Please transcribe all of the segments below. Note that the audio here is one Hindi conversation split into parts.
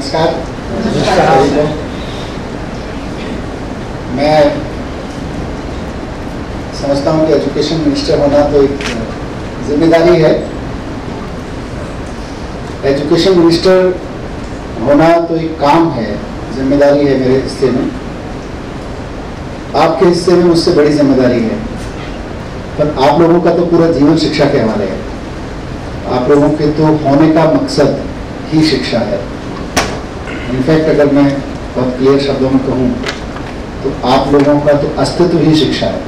नमस्कार। मैं समझता हूँ कि एजुकेशन मिनिस्टर होना तो एक जिम्मेदारी है। एजुकेशन मिनिस्टर होना तो एक काम है, जिम्मेदारी है। मेरे हिस्से में, आपके हिस्से में उससे बड़ी जिम्मेदारी है। पर आप लोगों का तो पूरा जीवन शिक्षा के हवाले है। आप लोगों के तो होने का मकसद ही शिक्षा है। इनफैक्ट अगर मैं बहुत क्लियर शब्दों में कहूँ तो आप लोगों का तो अस्तित्व ही शिक्षा है।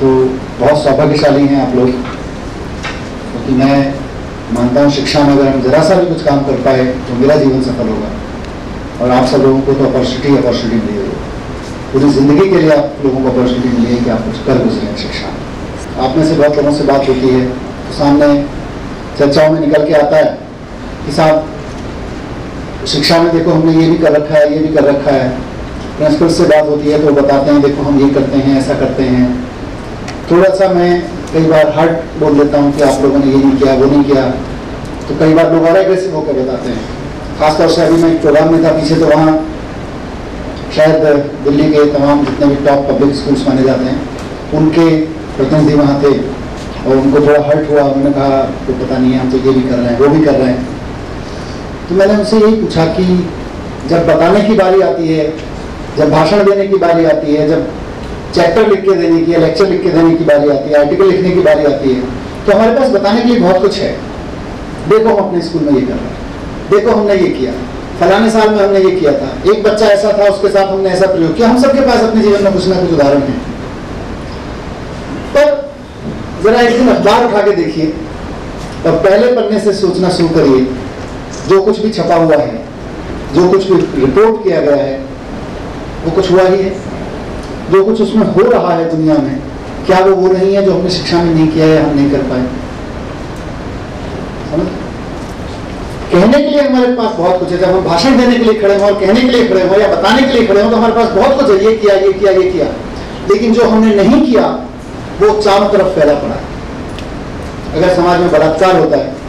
तो बहुत सौभाग्यशाली हैं आप लोग, क्योंकि तो मैं मानता हूँ शिक्षा में अगर हम जरा सा भी कुछ काम कर पाए तो मेरा जीवन सफल होगा और आप सब लोगों को तो अपॉर्चुनिटी मिली होगी। पूरी ज़िंदगी के लिए आप लोगों को अपॉर्चुनिटी मिली है कि आप कुछ कर गुजरें शिक्षा। आप में से बहुत लोगों से बात होती है तो सामने चर्चाओं में निकल के आता है कि साहब शिक्षा में देखो हमने ये भी कर रखा है, ये भी कर रखा है। प्रिंसिपल से बात होती है तो बताते हैं देखो हम ये करते हैं, ऐसा करते हैं। थोड़ा सा मैं कई बार हर्ट बोल देता हूँ कि आप लोगों ने ये नहीं किया, वो नहीं किया, तो कई बार लोग और एग्रेसिव होकर बताते हैं। खासतौर से अभी मैं एक प्रोग्राम में था पीछे, तो वहाँ शायद दिल्ली के तमाम जितने भी टॉप पब्लिक स्कूल्स माने जाते हैं उनके प्रतिनिधि वहाँ थे और उनको थोड़ा हर्ट हुआ। उन्होंने कहा तो पता नहीं है, हम तो ये भी कर रहे हैं, वो भी कर रहे हैं। तो मैंने उनसे यही पूछा कि जब बताने की बारी आती है, जब भाषण देने की बारी आती है, जब चैप्टर लिख के देने की, लेक्चर लिख के देने की बारी आती है, आर्टिकल लिखने की बारी आती है, तो हमारे पास बताने के लिए बहुत कुछ है। देखो हम अपने स्कूल में ये कर रहे हैं, देखो हमने ये किया, फलाने साल में हमने ये किया था, एक बच्चा ऐसा था उसके साथ हमने ऐसा प्रयोग किया। हम सबके पास अपने जीवन में कुछ ना कुछ उदाहरण है। पर जरा एक दिन अखबार उठा के देखिए और पहले पन्ने से सोचना शुरू करिए। जो कुछ भी छपा हुआ है, जो कुछ भी रिपोर्ट किया गया है, वो कुछ हुआ ही है। जो कुछ उसमें हो रहा है दुनिया में, क्या वो नहीं है जो हमने शिक्षा में नहीं किया है, हम नहीं कर पाए? समझ? कहने के लिए हमारे पास बहुत कुछ है। जब हम भाषण देने के लिए खड़े हों और कहने के लिए खड़े हों या बताने के लिए खड़े हों तो हमारे पास बहुत कुछ है। ये किया, ये किया, ये किया। लेकिन जो हमने नहीं किया वो चारों तरफ फैला पड़ा है। अगर समाज में बलात्कार होता है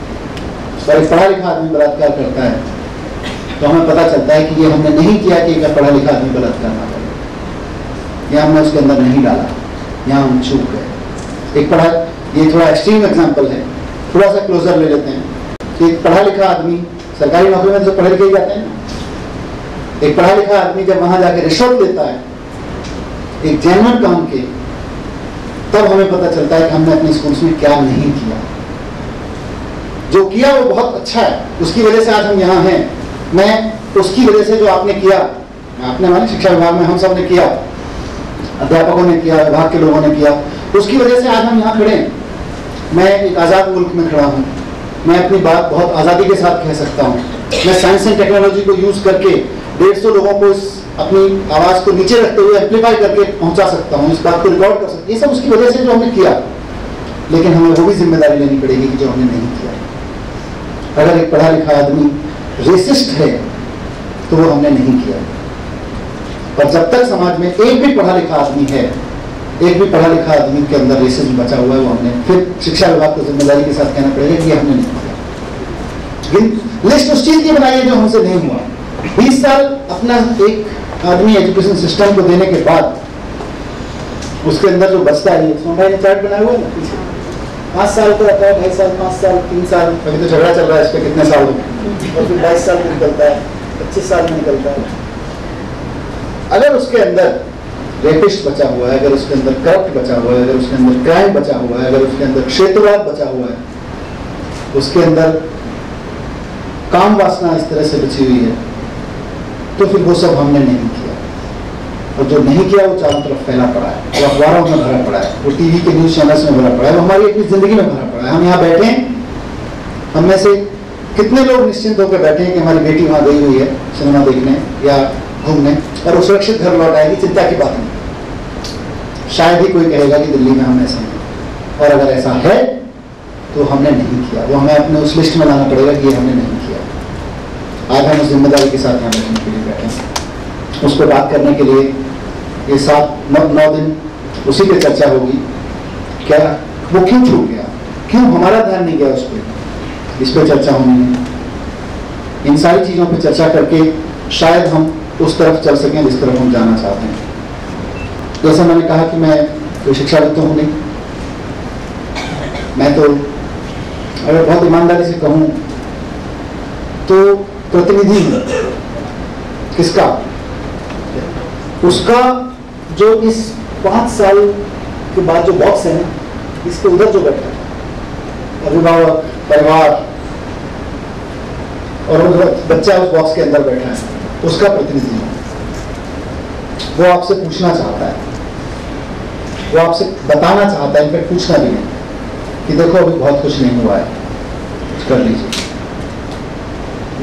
और एक पढ़ा लिखा आदमी बलात्कार करता है तो हमें पता चलता है कि ये हमने नहीं किया कि एक पढ़ा लिखा आदमी बलात्कार ना करे, या हमने उसके अंदर नहीं डाला, यहाँ हम चूक गए। एक पढ़ा, ये थोड़ा एक्सट्रीम एग्जांपल है, थोड़ा सा क्लोजर ले लेते हैं कि एक पढ़ा लिखा आदमी सरकारी नौकरी में तो पढ़े लिखे ही जाते हैं। एक पढ़ा लिखा आदमी जब वहाँ जाके रिश्वत लेता है एक जेन्युइन काम के, तब हमें पता चलता है कि हमने अपने स्कूल्स में क्या नहीं किया। जो किया वो बहुत अच्छा है, उसकी वजह से आज हम यहाँ हैं। मैं उसकी वजह से जो आपने किया, आपने हमारे शिक्षा विभाग में हम सब ने किया, अध्यापकों ने किया, विभाग के लोगों ने किया, उसकी वजह से आज हम यहाँ खड़े हैं। मैं एक आज़ाद मुल्क में खड़ा हूँ, मैं अपनी बात बहुत आज़ादी के साथ कह सकता हूँ। मैं साइंस एंड टेक्नोलॉजी को यूज़ करके 150 लोगों को अपनी आवाज़ को नीचे रखते हुए एम्पलीफाई करके पहुँचा सकता हूँ, इस बात को रिकॉर्ड कर सकता हूँ। ये सब उसकी वजह से जो हमने किया। लेकिन हमें वो भी जिम्मेदारी लेनी पड़ेगी कि जो हमने नहीं किया। अगर एक पढ़ा लिखा आदमी रेसिस्ट है तो वो हमने नहीं किया। पर जब तक समाज में एक भी पढ़ा लिखा आदमी है, एक भी पढ़ा लिखा आदमी के अंदर रेसिज्म बचा हुआ है, वो हमने फिर शिक्षा विभाग को जिम्मेदारी के साथ कहना पड़ेगा कि हमने नहीं किया। लिस्ट उस चीज की बनाइए जो हमसे नहीं हुआ। 20 साल अपना एक आदमी एजुकेशन सिस्टम को देने के बाद उसके अंदर जो बचता है, उसमें भाई ने चार्ट बनाया हुआ है ना, 5 साल का रहता है, 2.5 साल, 5 साल, 3 साल। अभी तो झगड़ा चल रहा है इस पर कितने साल हो, और फिर 22 साल में निकलता है, 25 साल में निकलता है। अगर उसके अंदर रेपिस्ट बचा हुआ है, अगर उसके अंदर करप्ट बचा हुआ है, अगर उसके अंदर क्राइम बचा हुआ है, अगर उसके अंदर क्षेत्रवाद बचा हुआ है, उसके अंदर काम वासना इस तरह से बची हुई है, तो फिर वो सब हमने नहीं किया। और जो नहीं किया वो चारों तरफ फैला पड़ा है, वो अखबारों में भरा पड़ा है, वो टीवी के न्यूज़ चैनल्स में भरा पड़ा है, वो हमारी अपनी जिंदगी में भरा पड़ा है। हम यहाँ बैठे हैं, हम में से कितने लोग निश्चिंत होकर बैठे हैं कि हमारी बेटी वहाँ गई हुई है सिनेमा देखने या घूमने और सुरक्षित घर लौट आएगी, चिंता की बात नहीं। शायद ही कोई कहेगा कि दिल्ली में हम ऐसा नहीं, और अगर ऐसा है तो हमने नहीं किया। वो हमें अपने उस लिस्ट में लाना पड़ेगा कि हमने नहीं किया। आज हम उस जिम्मेदारी के साथ यहाँ बैठने के लिए बैठे हैं। उस पर बात करने के लिए ये 7-9 दिन उसी पर चर्चा होगी। क्या वो क्यों छूट गया, क्यों हमारा ध्यान नहीं गया उस पर, इस पर चर्चा होनी है। इन सारी चीज़ों पर चर्चा करके शायद हम उस तरफ चल सकें जिस तरफ हम जाना चाहते हैं। जैसा मैंने कहा कि मैं कोई शिक्षाविद तो हूँ नहीं, मैं तो अगर बहुत ईमानदारी से कहूँ तो प्रतिनिधि किसका, उसका जो इस 5 साल के बाद जो बॉक्स है ना, इसके उधर जो बैठा है अभिभावक परिवार और बच्चा उस बॉक्स के अंदर बैठा है, उसका प्रतिनिधि है। वो आपसे पूछना चाहता है, वो आपसे बताना चाहता है, इनफैक्ट पूछना भी नहीं कि देखो अभी बहुत कुछ नहीं हुआ है, कुछ कर लीजिए।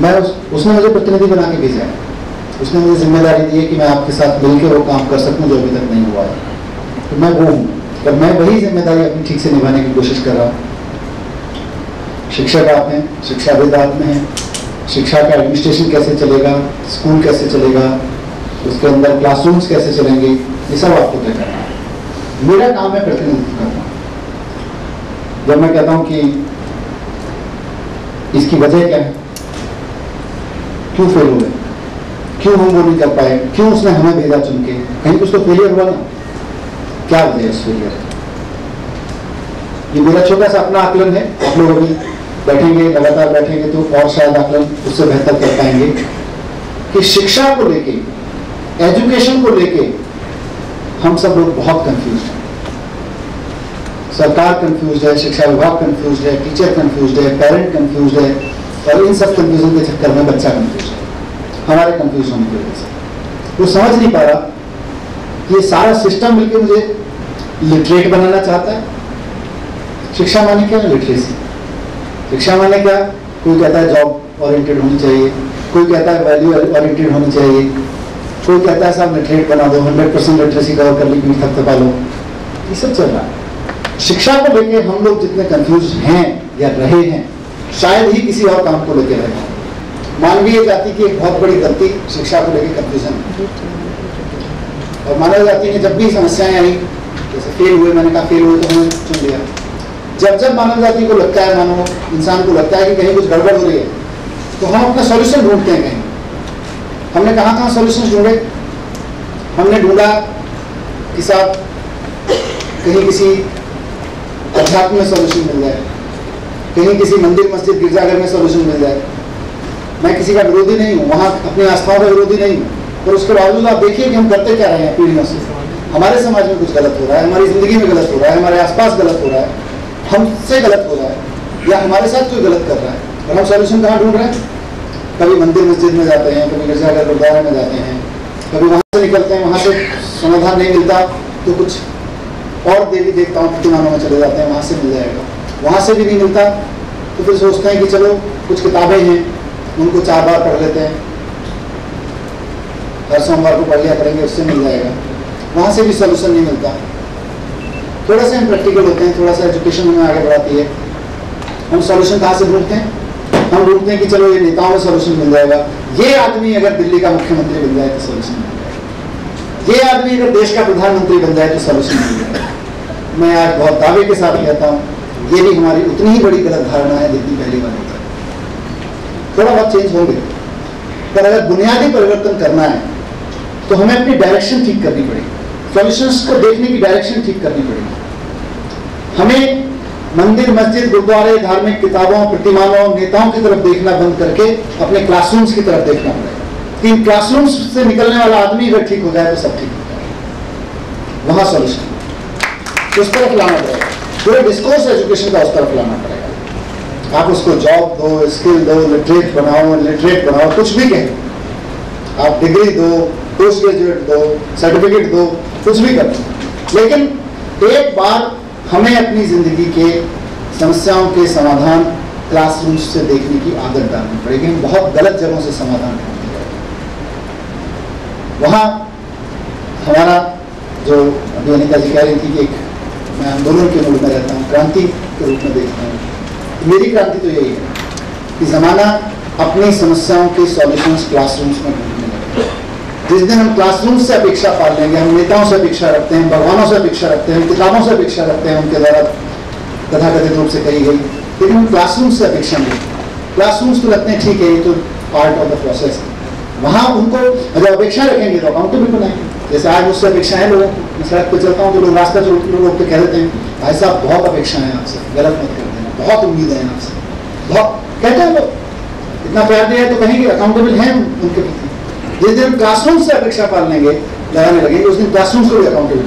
मैं उसने मुझे प्रतिनिधि बना के भेजा है, उसने मुझे जिम्मेदारी दी है कि मैं आपके साथ मिलकर वो काम कर सकूं जो अभी तक नहीं हुआ है। तो मैं वो हूँ और मैं वही जिम्मेदारी अपनी ठीक से निभाने की कोशिश कर रहा हूँ। शिक्षक आप हैं, शिक्षाविद आप हैं, शिक्षा का एडमिनिस्ट्रेशन कैसे चलेगा, स्कूल कैसे चलेगा, उसके अंदर क्लासरूम्स कैसे चलेंगे, ये सब आपको तय करना है। मेरा काम है प्रतिनिधित्व करना। जब मैं कहता हूँ कि इसकी वजह क्या है, क्यों फेल हुए, क्यों हम वो नहीं कर पाए, क्यों उसने हमें भेजा चुन के, कहीं कुछ तो फेलियर हुआ ना, क्या वजह है उस फेलियर? ये मेरा छोटा सा अपना आकलन है। आप लोग अभी बैठेंगे, लगातार बैठेंगे तो और शायद आकलन उससे बेहतर कर पाएंगे कि शिक्षा को लेके, एजुकेशन को लेके हम सब लोग बहुत कंफ्यूज हैं। सरकार कंफ्यूज है, शिक्षा विभाग कंफ्यूज है, टीचर कंफ्यूज है, पेरेंट कंफ्यूज है, और इन सब कन्फ्यूजन के चक्कर में बच्चा कंफ्यूज है। हमारे कंफ्यूज होने की वजह से वो समझ नहीं पा रहा कि ये सारा सिस्टम मिलकर मुझे लिटरेट बनाना चाहता है। शिक्षा माने क्या है? लिटरेसी। शिक्षा माने क्या? कोई कहता है जॉब ओरिएंटेड होनी चाहिए, कोई कहता है वैल्यू ओरिएंटेड होनी चाहिए, कोई कहता है साहब लिटरेट बना दो, 100% लिटरेसी कवर कर लेकिन थपथपा लो, ये सब चल रहा है। शिक्षा को लेकर हम लोग जितने कन्फ्यूज हैं या रहे हैं, शायद ही किसी और काम को लेकर रहे हैं। मानवीय जाति की एक बहुत बड़ी गलती शिक्षा को लेकर कंफ्यूजन, और मानव जाति ने जब भी समस्याएं आई, जैसे फेल हुए, मैंने कहा फेल हुए तो हमने चुन लिया। जब जब मानव जाति को लगता है, मानव इंसान को लगता है कि कहीं कुछ गड़बड़ हो रही है, तो हम अपना सॉल्यूशन ढूंढते हैं। कहीं हमने कहाँ सॉल्यूशन ढूंढे? हमने ढूंढा कि साहब कहीं किसी अध्यात्म में सॉल्यूशन मिल जाए, कहीं किसी मंदिर मस्जिद गिरजाघर में सॉल्यूशन मिल जाए। मैं किसी का विरोधी नहीं हूँ, वहाँ अपनी आस्थाओं का विरोधी नहीं हूँ, पर उसके बावजूद आप देखिए कि हम करते क्या रहे हैं पीढ़ियों से। हमारे समाज में कुछ गलत हो रहा है, हमारी ज़िंदगी में गलत हो रहा है, हमारे आसपास गलत हो रहा है, हमसे गलत हो रहा है, या हमारे साथ कोई गलत कर रहा है, और हम सॉल्यूशन कहाँ ढूंढ रहे हैं? कभी मंदिर मस्जिद में जाते हैं, कभी गिरजाघर गुरुद्वारा में जाते हैं, कभी वहाँ से निकलते हैं, वहाँ से समाधान नहीं मिलता तो कुछ और देवी देवताओं प्रतिमानों में चले जाते हैं, वहाँ से मिल जाएगा। वहाँ से भी नहीं मिलता तो फिर सोचते हैं कि चलो कुछ किताबें हैं, उनको 4 बार पढ़ लेते हैं, हर सोमवार को पढ़ लिया करेंगे, उससे मिल जाएगा। वहाँ से भी सोल्यूशन नहीं मिलता। थोड़ा सा हम प्रैक्टिकल होते हैं, थोड़ा सा एजुकेशन हमें आगे बढ़ाती है। हम सोल्यूशन कहाँ से ढूंढते हैं? हम ढूंढते हैं कि चलो ये नेताओं में सोल्यूशन मिल जाएगा, ये आदमी अगर दिल्ली का मुख्यमंत्री बन जाए तो सोल्यूशन मिल जाएगा, ये आदमी अगर देश का प्रधानमंत्री बन जाए तो सोल्यूशन मिल जाएगा। मैं आज बहुत दावे के साथ कहता हूँ ये भी हमारी उतनी ही बड़ी गलत धारणा है जितनी पहली बार। थोड़ा बहुत चेंज होंगे, पर अगर बुनियादी परिवर्तन करना है तो हमें अपनी डायरेक्शन ठीक करनी पड़ेगी, सॉल्यूशंस को देखने की डायरेक्शन ठीक करनी पड़ेगी। हमें मंदिर मस्जिद गुरुद्वारे धार्मिक किताबों प्रतिमानों नेताओं की तरफ देखना बंद करके अपने क्लासरूम्स की तरफ देखना पड़ेगा। इन क्लासरूम्स से निकलने वाला आदमी अगर ठीक हो जाए तो सब ठीक हो जाएगा। वहाँ सॉल्यूशन उस तरफ लाना पड़ेगा, पूरे डिस्कोर्स एजुकेशन का उस तरफ लाना पड़ेगा। आप उसको जॉब दो, स्किल दो, लिटरेट बनाओ, कुछ भी कहें आप, डिग्री दो, पोस्ट ग्रेजुएट दो, सर्टिफिकेट दो, कुछ भी करो, लेकिन एक बार हमें अपनी ज़िंदगी के समस्याओं के समाधान क्लासरूम से देखने की आदत डालनी पड़ेगी। हम बहुत गलत जगहों से समाधान ढूंढते हैं। वहाँ हमारा जो अभी अनिता जी कह रही थी कि एक मैं आंदोलन के रूप में रहता हूँ, क्रांति के रूप में देखता हूँ, मेरी क्रांति तो यही है कि ज़माना अपनी समस्याओं के सॉल्यूशंस क्लासरूम्स में ढूंढने लगे। जिस दिन हम क्लासरूम्स से अपेक्षा पाल लेंगे, हम नेताओं से अपेक्षा रखते हैं, भगवानों से अपेक्षा रखते हैं, किताबों से अपेक्षा रखते हैं उनके द्वारा तथाकथित रूप से कही गई, लेकिन हम क्लासरूम से अपेक्षा नहीं। क्लासरूम्स को लगते हैं ठीक है ये तो पार्ट ऑफ द प्रोसेस। वहाँ उनको जो अपेक्षा रखेंगे तो अकाउंटेबल बनाएंगे। जैसे आज मुझसे अपेक्षा है लोगों को, मैं सड़क पर चलता हूँ तो लोग रास्ता छोड़ते लोग तो कह देते हैं भाई साहब बहुत अपेक्षाएं हैं आपसे, गलत मत कर देना, बहुत उम्मीद है आपसे, बहुत कहते हैं लोग, इतना प्यार दिया तो कहेंगे अकाउंटेबल हैं उनके प्रति। जिस दिन क्लासरूम से अपेक्षा पालने लगाने लगेंगे उस दिन क्लासरूम से भी अकाउंटेबल।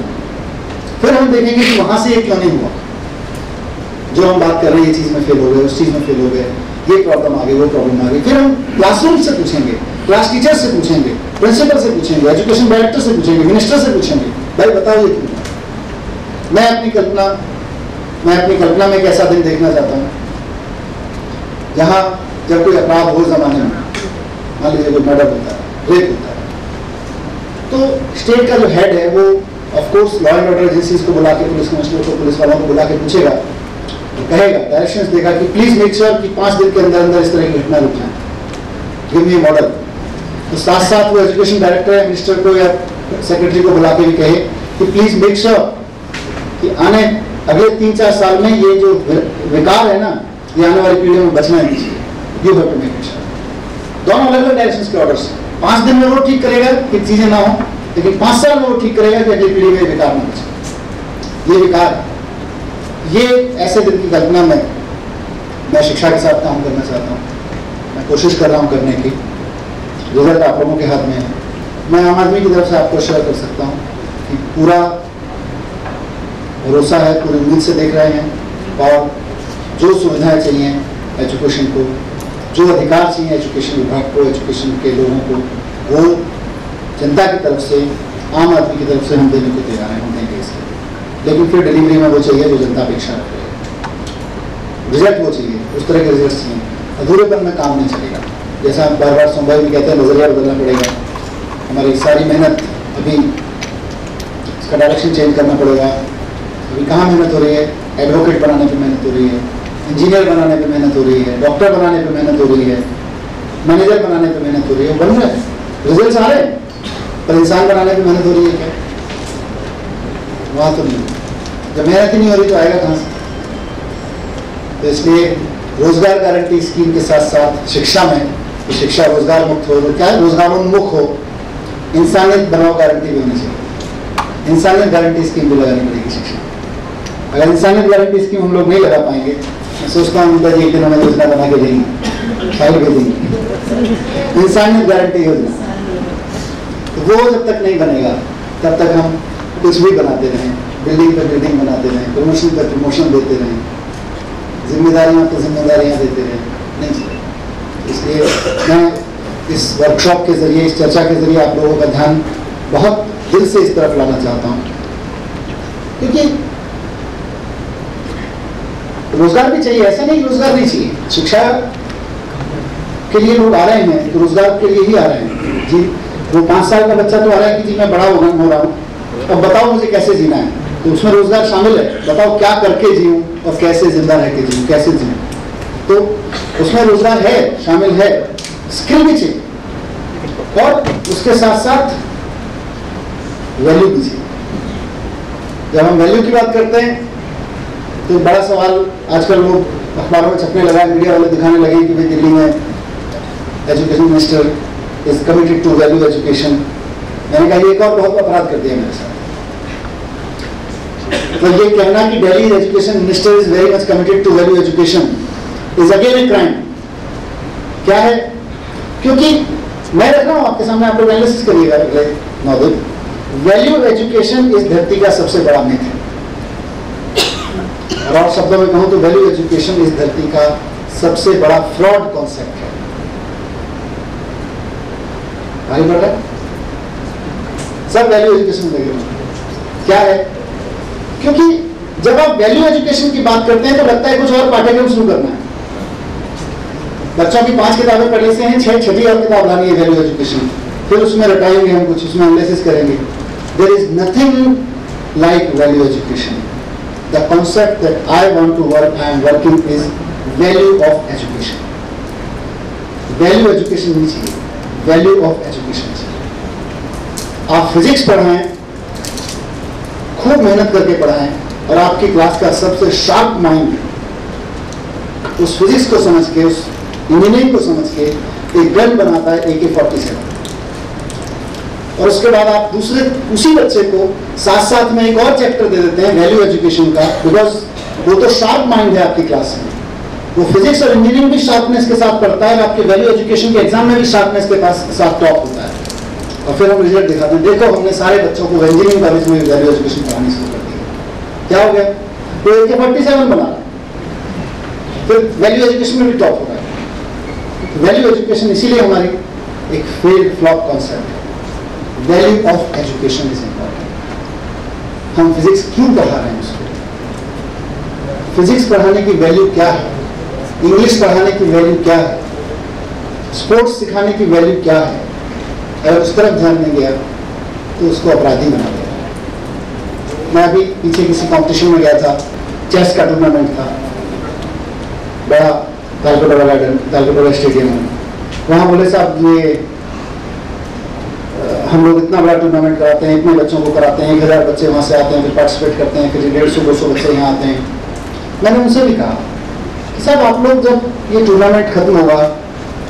फिर हम देखेंगे कि वहाँ से ये क्यों नहीं हुआ, जो हम बात कर रहे हैं ये चीज़ में फेल हो गए, उस चीज़ में फेल हो गए, ये प्रॉब्लम आ गई, वो प्रॉब्लम आ गई। फिर हम क्लासरूम से पूछेंगे, क्लास टीचर से पूछेंगे, प्रिंसिपल से पूछेंगे, एजुकेशन डायरेक्टर से पूछेंगे, मिनिस्टर से पूछेंगे, भाई बताओ ये क्यों। मैं अपनी कल्पना में एक ऐसा दिन देखना चाहता हूँ जहाँ जब कोई अपराध हो जमाने में, मान लीजिए कोई मर्डर होता है, रेप होता है, तो स्टेट का जो हेड है वो of course law and order agencies को बुला के, पुलिस कमिश्नर को, पुलिस वालों को बुला के पूछेगा, कहेगा, डायरेक्शन देगा कि प्लीज मेक श्योर कि 5 दिन के अंदर अंदर इस तरह की घटना रुक जाए, गिव मी मॉडल। तो साथ साथ वो एजुकेशन डायरेक्टर या मिनिस्टर को या सेक्रेटरी को बुला के भी कहे कि प्लीज मेक श्योर कि आने अगले 3-4 साल में ये जो विकार है ना ये आने वाली पीढ़ियों में बचना नहीं चाहिए। You have to make sure. दोनों अलग अलग डायरेक्शन के ऑर्डर्स, 5 दिन में वो ठीक करेगा कि चीज़ें ना हो, लेकिन 5 साल में वो ठीक करेगा कि अगली पीढ़ी में विकार ना बचे। ये विकार, ये ऐसे दिन की कल्पना मैं शिक्षा के साथ काम करना चाहता हूँ, मैं कोशिश कर रहा हूँ करने की। रिजल्ट आप लोगों के हाथ में है। मैं आम आदमी की तरफ से आपको शेयर कर सकता हूँ कि पूरा भरोसा है, पूरी उम्मीद से देख रहे हैं, और जो सुविधाएं चाहिए एजुकेशन को, जो अधिकार चाहिए एजुकेशन विभाग को, एजुकेशन के लोगों को, वो जनता की तरफ से, आम आदमी की तरफ से हम देने को तैयार हैं, हम देंगे इसके। लेकिन फिर डिलीवरी में वो चाहिए जो जनता अपेक्षा रख रही है, रिजल्ट वो चाहिए, उस तरह के रिजल्ट चाहिए। अधूरेपन में काम नहीं चलेगा। जैसा हम बार बार सुनवाई में कहते हैं, नजरिया बदलना पड़ेगा, हमारी सारी मेहनत, अभी इसका डायरेक्शन चेंज करना पड़ेगा। अभी कहाँ मेहनत हो रही है? एडवोकेट बनाने पर मेहनत हो रही है, इंजीनियर बनाने पर मेहनत हो रही है, डॉक्टर बनाने पर मेहनत हो रही है, मैनेजर बनाने पर मेहनत हो रही है। बन रहे हैं, रिजल्ट आ रहे हैं, पर इंसान बनाने पर मेहनत हो रही है क्या? वहाँ तो नहीं, जब मेहनत ही नहीं हो रही तो आएगा कहाँ से? तो इसलिए रोजगार गारंटी स्कीम के साथ साथ शिक्षा में, तो शिक्षा रोजगार मुक्त हो, तो क्या है, रोजगारोन्मुख हो, इंसानियत बनाओ गारंटी भी होनी चाहिए, इंसानियत गारंटी स्कीम भी लगानी पड़ेगी शिक्षा। अगर इंसानियत गारंटी स्कीम हम लोग नहीं लगा पाएंगे, मैं सोचता हूँ उनका एक दिन हमें योजना बना के देंगी, फाइल भी देंगी, इंसानियत गारंटी योजना। तो वो जब तक नहीं बनेगा तब तक हम कुछ भी बनाते रहें, बिल्डिंग पर बिल्डिंग बनाते रहें, प्रमोशन पर प्रमोशन देते रहें, जिम्मेदारियाँ पर जिम्मेदारियाँ देते रहें, नहीं। इसलिए मैं इस वर्कशॉप के ज़रिए, इस चर्चा के ज़रिए आप लोगों का ध्यान बहुत दिल से इस तरफ लाना चाहता हूँ, क्योंकि रोज़गार भी चाहिए। ऐसा नहीं रोज़गार नहीं चाहिए, शिक्षा के लिए लोग आ रहे हैं तो रोज़गार के लिए ही आ रहे हैं जी। वो 5 साल का बच्चा तो आ रहा है कि जी मैं बड़ा हो रहा हूँ, अब बताओ मुझे कैसे जीना है, तो उसमें रोजगार शामिल है। बताओ क्या करके जीऊँ और कैसे जिंदा रह के जीऊँ, कैसे जीऊँ, तो उसमें रोजगार है, शामिल है, स्किल भी चाहिए और उसके साथ साथ वैल्यू भी चाहिए। जब हम वैल्यू की बात करते हैं तो बड़ा सवाल, आजकल लोग अखबारों में छपने लगा, मीडिया वाले दिखाने लगे कि भाई दिल्ली में education minister is committed to value education. मैंने कहा एक और बहुत अपराध कर दिया मेरे साथ। तो ये कहना कि Delhi education minister is very much committed to value education is again a crime. क्या है? क्योंकि मैं रख रहा हूँ आपके सामने, आप लोग एनालिसिस करिएगा अगले 9 दिन। वैल्यू एजुकेशन इस धरती का सबसे बड़ा मिथ है, और शब्दों में कहूँ तो वैल्यू एजुकेशन इस धरती का सबसे बड़ा फ्रॉड कॉन्सेप्ट है। भाई बढ़ रहा सब वैल्यू एजुकेशन लगे, क्या है? क्योंकि जब आप वैल्यू एजुकेशन की बात करते हैं तो लगता है कुछ और पाठ्यक्रम शुरू करना है, बच्चों की 5 किताबें पढ़ने से हैं, 6 छठी और किताब लानी है वैल्यू एजुकेशन, फिर उसमें रटाएंगे हम कुछ, उसमें एनालिसिस करेंगे। There is nothing like value education. The concept that I want to work, I am working, is value of education. Value education नहीं चाहिए, वैल्यू ऑफ एजुकेशन चाहिए। आप फिजिक्स पढ़ाएं, खूब मेहनत करके पढ़ाएं, और आपकी क्लास का सबसे शार्प माइंड उस फिजिक्स को समझ के, उस इंजीनियरिंग को समझ के, एक गन बनाता है AK-47। और उसके बाद आप दूसरे उसी बच्चे को साथ साथ में एक और चैप्टर दे देते हैं वैल्यू एजुकेशन का, बिकॉज वो तो शार्प माइंड है आपकी क्लास में, वो फिजिक्स और इंजीनियरिंग भी शार्पनेस के साथ पढ़ता है और आपके वैल्यू एजुकेशन के एग्जाम में भी शार्पनेस के साथ टॉप होता है। और फिर हम रिजल्ट दिखाते हैं, देखो हमने सारे बच्चों को इंजीनियरिंग कॉलेज में वैल्यू एजुकेशन पढ़ानी शुरू कर दी। क्या हो गया? तो AK-47 बना, फिर वैल्यू एजुकेशन में भी टॉप हो रहा है। वैल्यू एजुकेशन इसीलिए हमारी एक फेल्ड फ्लॉप कॉन्सेप्ट है। Value of education is important. हम फिजिक्स क्यों पढ़ा रहे हैं उसको, फिजिक्स पढ़ाने की वैल्यू क्या है, इंग्लिश पढ़ाने की वैल्यू क्या है, स्पोर्ट्स सिखाने की वैल्यू क्या है। अगर उस तरफ ध्यान नहीं गया तो उसको अपराधी बना दिया। मैं अभी पीछे किसी कॉम्पिटिशन में गया था, चेस का टूर्नामेंट था बड़ा, तालकोटा गार्डन, तालकोटा स्टेडियम में। वहाँ बोले साहब ये हम लोग इतना बड़ा टूर्नामेंट कराते हैं, इतने बच्चों को कराते हैं, 1000 बच्चे वहाँ से आते हैं, फिर पार्टिसिपेट करते हैं, फिर 150-200 बच्चे यहाँ आते हैं। मैंने उनसे भी कहा कि साहब आप लोग जब ये टूर्नामेंट खत्म होगा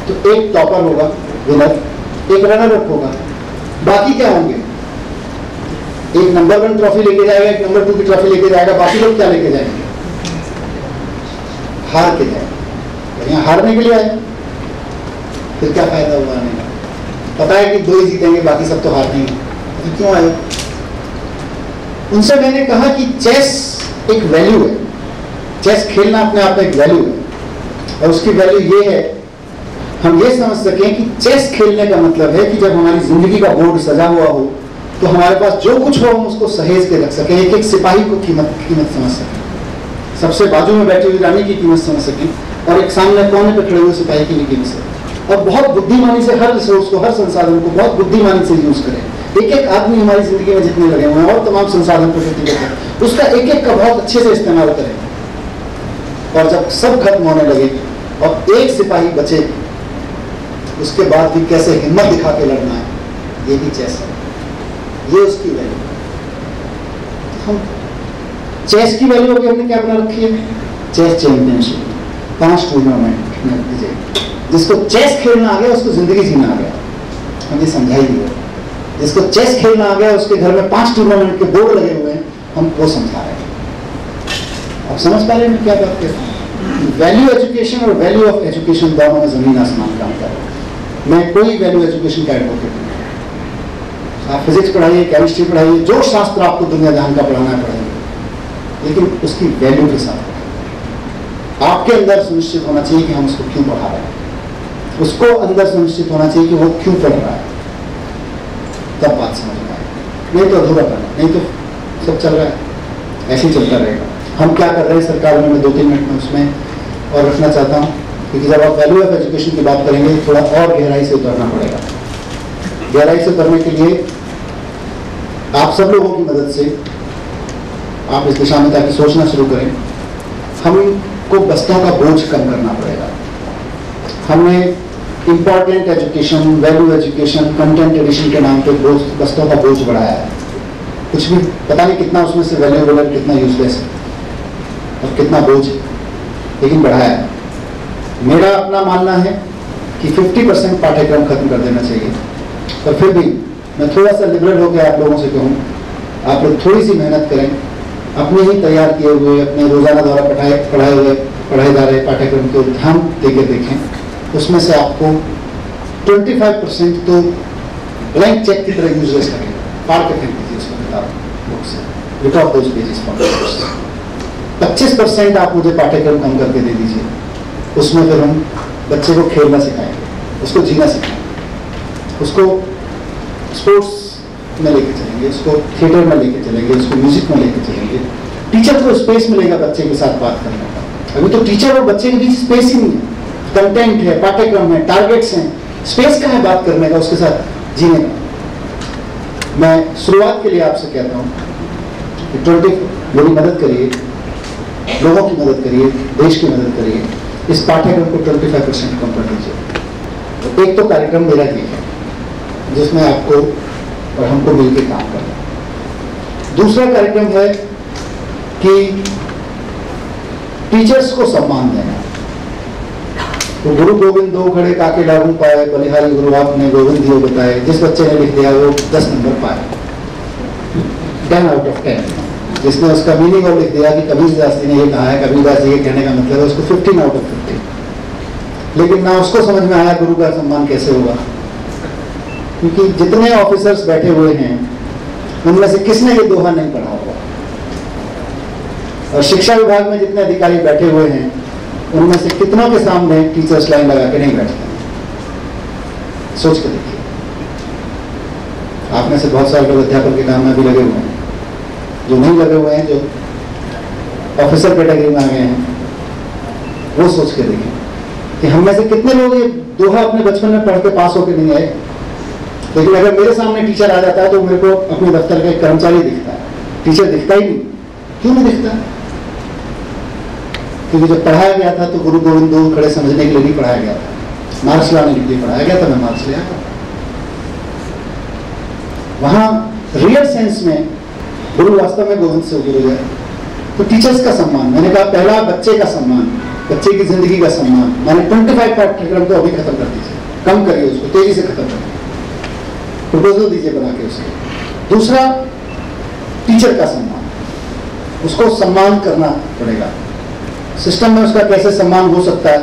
तो एक टॉपर होगा विनर, एक रनर अप होगा, बाकी क्या होंगे? एक नंबर 1 ट्रॉफी लेके जाएगा, एक नंबर 2 की ट्रॉफी लेके जाएगा, बाकी लोग क्या लेके जाएंगे? हार के जाए, यहाँ हारने के लिए आए, फिर क्या फायदा हुआ आने का? पता है कि 2 ही जीतेंगे, बाकी सब तो हार नहीं, तो क्यों आए? उनसे मैंने कहा कि चेस एक वैल्यू है, चेस खेलना अपने आप में एक वैल्यू है। और उसकी वैल्यू ये है, हम ये समझ सकें कि चेस खेलने का मतलब है कि जब हमारी जिंदगी का बोर्ड सजा हुआ हो तो हमारे पास जो कुछ हो हम उसको सहेज के रख सकें, एक एक सिपाही को कीमत समझ सकें, सबसे बाजू में बैठी हुई रानी की कीमत समझ सकें और एक सामने कोने पर खड़े हुए सिपाही की भी कीमत समझ। और बहुत बुद्धिमानी से हर रिसोर्स को, हर संसाधन को बहुत बुद्धिमानी से यूज करें। एक एक आदमी हमारी जिंदगी में जितने लगे हुए हैं और तमाम संसाधन प्रकृति के, उसका एक एक का बहुत अच्छे से इस्तेमाल करें। और जब सब खत्म होने लगे और एक सिपाही बचे, उसके बाद भी कैसे हिम्मत दिखा के लड़ना है, ये भी चेस है, ये उसकी वैल्यू। हम चेस की वैल्यू अभी हमने क्या बना रखी है? चेस चैंपियनशिप, 5 टूर्नामेंट में विजय। जिसको चेस खेलना आ गया उसको जिंदगी जीना आ गया, हमें समझा ही दिया। जिसको चेस खेलना आ गया उसके घर में 5 टूर्नामेंट के बोर्ड लगे हुए हैं, हम वो समझा रहे हैं। आप समझ पा रहे हैं क्या बात करता हूँ? वैल्यू एजुकेशन और वैल्यू ऑफ एजुकेशन दोनों में जमीन आसमान काम कर रहा है। मैं कोई वैल्यू एजुकेशन का एडवोकेट नहीं। आप फिजिक्स पढ़ाइए, केमिस्ट्री पढ़ाइए, जो शास्त्र आपको दुनिया जहान का पढ़ाना है, लेकिन उसकी वैल्यू के साथ आपके अंदर सुनिश्चित होना चाहिए कि हम उसको क्यों पढ़ा रहे हैं, उसको अंदर सुनिश्चित होना चाहिए कि वो क्यों पढ़ रहा है, तब बात समझ में आएगी। नहीं तो अधूरा पढ़ना, नहीं तो सब चल रहा है, ऐसे ही चलता रहेगा। हम क्या कर रहे हैं सरकार में, मैं 2-3 मिनट में उसमें और रखना चाहता हूँ, क्योंकि जब आप वैल्यू ऑफ एजुकेशन की बात करेंगे थोड़ा और गहराई से उतरना पड़ेगा। गहराई से उतरने के लिए आप सब लोगों की मदद से आप इस दिशा में ताकि सोचना शुरू करें। हमको बस्तों का बोझ कम करना पड़ेगा। हमने important education, value education, content addition के नाम पे बस्तों का बोझ बढ़ाया है। कुछ भी पता नहीं कितना उसमें से वैल्यूएबल है, कितना यूजलेस है और कितना बोझ है, लेकिन बढ़ाया है। मेरा अपना मानना है कि 50% पाठ्यक्रम खत्म कर देना चाहिए, पर फिर भी मैं थोड़ा सा लिबरल होकर आप लोगों से कहूँ, आप लोग थोड़ी सी मेहनत करें, अपने ही तैयार किए हुए, अपने रोजाना द्वारा पढ़ाए जा रहे पाठ्यक्रम को ध्यान देके देखें। उसमें से आपको 25% तो ब्लैंक चेक की तरह यूजलेस लगेगा, पार के फेंक दीजिए उसको किताब बुक से, विट ऑफ दोज पेजेस। 25% आप मुझे पाठ्यक्रम कम करके दे दीजिए, उसमें फिर हम बच्चे को खेलना सिखाएंगे, उसको जीना सिखाएंगे, उसको स्पोर्ट्स में लेके चलेंगे, उसको थिएटर में लेके चलेंगे, उसको म्यूजिक में लेके चलेंगे। टीचर को स्पेस मिलेगा बच्चे के साथ बात करने का। अभी तो टीचर और बच्चे के बीच स्पेस ही नहीं है, कंटेंट है, पाठ्यक्रम है, टारगेट्स हैं, स्पेस कहाँ है बात करने का, उसके साथ जीने का। मैं शुरुआत के लिए आपसे कहता हूँ कि मेरी मदद करिए, लोगों की मदद करिए, देश की मदद करिए, इस पाठ्यक्रम को 25% कम कर दीजिए। तो एक तो कार्यक्रम मेरा ही है जिसमें आपको और हमको मिलकर काम करना है। दूसरा कार्यक्रम है कि टीचर्स को सम्मान देना। तो गुरु गोविंद दो खड़े काके लागू पाए, बलिहारी गुरु आपने गोविंद दियो बताए। जिस बच्चे ने लिख दिया वो 10 नंबर पाए, 10 आउट ऑफ 10। जिसने उसका मीनिंग और लिख दिया कि कबीरदास जी ने ये कहा है, कबीरदास जी के कहने का मतलब है, उसको 15 आउट ऑफ 15। लेकिन ना उसको समझ में आया गुरु का सम्मान कैसे होगा, क्योंकि जितने ऑफिसर्स बैठे हुए हैं उनमें से किसने ये दोहा नहीं पढ़ा होगा। और शिक्षा विभाग में जितने अधिकारी बैठे हुए हैं उनमें से कितनों के सामने टीचर्स लाइन लगा के नहीं बैठते। सोच के देखिए, आप में से बहुत सारे लोग अध्यापक के काम में भी लगे हुए हैं, जो नहीं लगे हुए हैं, जो ऑफिसर कैटेगरी में आ गए हैं, वो सोच के देखिए कि हम में से कितने लोग ये दोहा अपने बचपन में पढ़ के पास होकर नहीं आए। लेकिन अगर मेरे सामने टीचर आ जाता है तो मेरे को अपने दफ्तर का एक कर्मचारी दिखता है, टीचर दिखता ही नहीं। क्यों नहीं दिखता? क्योंकि जब पढ़ाया गया था तो गुरु गोविंद दो खड़े समझने के लिए नहीं पढ़ाया गया था, मार्क्स लाने के लिए पढ़ाया गया था। मैं मार्क्स ले आया। वहाँ रियल सेंस में गुरु वास्तव में गोविंद से गुरु है। तो टीचर्स का सम्मान, मैंने कहा पहला बच्चे का सम्मान, बच्चे की जिंदगी का सम्मान। मैंने 25 पाठ्यक्रम को अभी खत्म कर दीजिए, कम करिए उसको, तेजी से खत्म करिए, प्रपोजल दीजिए बना के उसके। दूसरा, टीचर का सम्मान, उसको सम्मान करना पड़ेगा। सिस्टम में उसका कैसे सम्मान हो सकता है,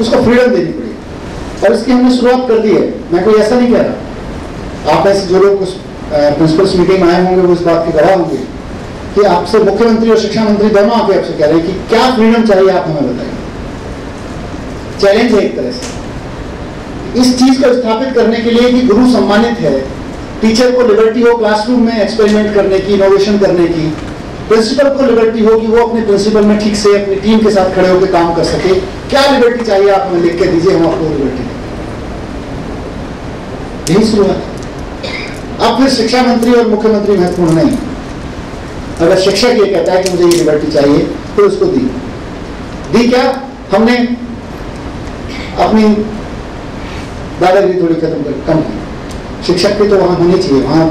उसको फ्रीडम देनी पड़ेगी। और इसकी हमने शुरुआत कर दी है। मैं कोई ऐसा नहीं कह रहा, आप ऐसे जो लोग प्रिंसिपल्स मीटिंग में आए होंगे वो इस बात के गवाह होंगे कि आपसे मुख्यमंत्री और शिक्षा मंत्री दोनों आके आपसे कह रहे हैं कि क्या फ्रीडम चाहिए, आप हमें बताइए। चैलेंज है एक तरह से इस चीज को स्थापित करने के लिए कि गुरु सम्मानित है, टीचर को लिबर्टी हो क्लासरूम में एक्सपेरिमेंट करने की, इनोवेशन करने की, प्रिंसिपल को लिबर्टी हो कि वो अपने प्रिंसिपल में ठीक से अपनी टीम के साथ खड़े होकर काम कर सके। क्या लिबर्टी चाहिए आप हमें लिख के दीजिए, हम आपको लिबर्टी देंगे। यही शुरुआत। अब फिर शिक्षा मंत्री और मुख्यमंत्री महत्वपूर्ण नहीं। अगर शिक्षक ये कहता है कि मुझे ये लिबर्टी चाहिए तो उसको दी क्या। हमने अपनी दादागिरी थोड़ी कम की। शिक्षक की तो वहाँ होनी चाहिए, वहाँ